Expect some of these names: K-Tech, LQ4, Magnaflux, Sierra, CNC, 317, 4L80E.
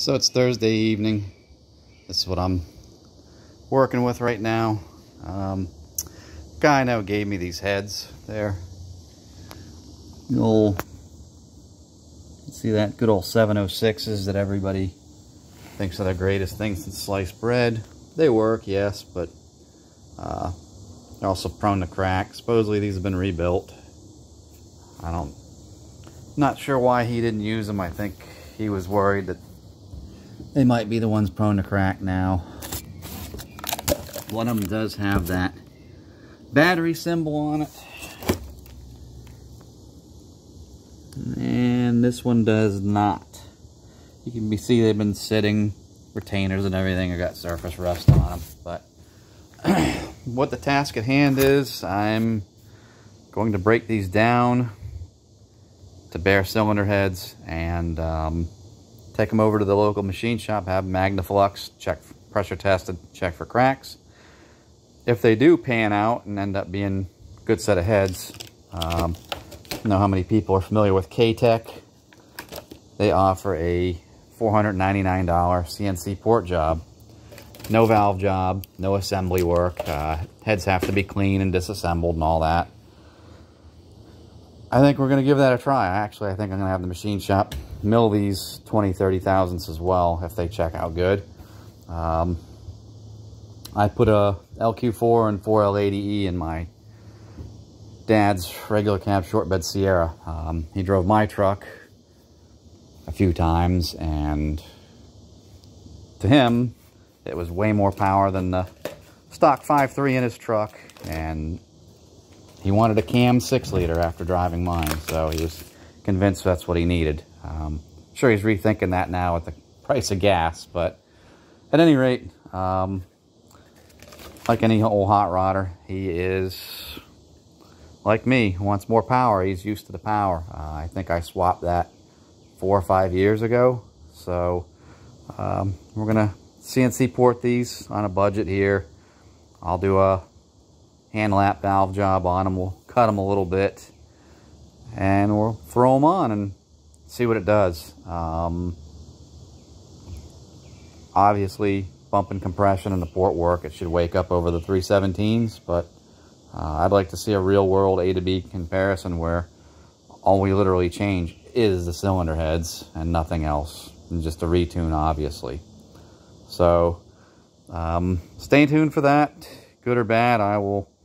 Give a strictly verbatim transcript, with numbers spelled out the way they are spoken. So it's Thursday evening. That's what I'm working with right now. Um, guy now gave me these heads there. The old, see that? Good old seven oh sixes that everybody thinks are the greatest things since sliced bread. They work, yes, but uh, they're also prone to crack. Supposedly these have been rebuilt. I don't, not sure why he didn't use them. I think he was worried that they might be the ones prone to crack now. One of them does have that battery symbol on it. And this one does not. You can see they've been sitting, retainers and everything have got surface rust on them. But what the task at hand is, I'm going to break these down to bare cylinder heads and um, take them over to the local machine shop, have Magnaflux check, pressure tested, check for cracks. If they do pan out and end up being a good set of heads, um, I don't know how many people are familiar with K-Tech. They offer a four hundred ninety-nine dollar C N C port job. No valve job, no assembly work. Uh, heads have to be clean and disassembled and all that. I think we're going to give that a try. Actually, I think I'm going to have the machine shop mill these twenty, thirty thousandths as well if they check out good. Um, I put a L Q four and four L eighty E in my dad's regular cab short bed Sierra. Um, he drove my truck a few times, and to him, it was way more power than the stock five three in his truck, and he wanted a cam six liter after driving mine, so he was convinced that's what he needed. Um, I'm sure he's rethinking that now at the price of gas, but at any rate, um, like any old hot rodder, he is... like me, who wants more power. He's used to the power. Uh, I think I swapped that four or five years ago. So um, we're going to C N C port these on a budget here. I'll do a hand lap valve job on them. We'll cut them a little bit. And we'll throw them on and see what it does. Um, obviously, bump and compression and the port work, it should wake up over the three seventeens, but... Uh, I'd like to see a real-world A to B comparison where all we literally change is the cylinder heads and nothing else, and just a retune, obviously. So, um, stay tuned for that. Good or bad, I will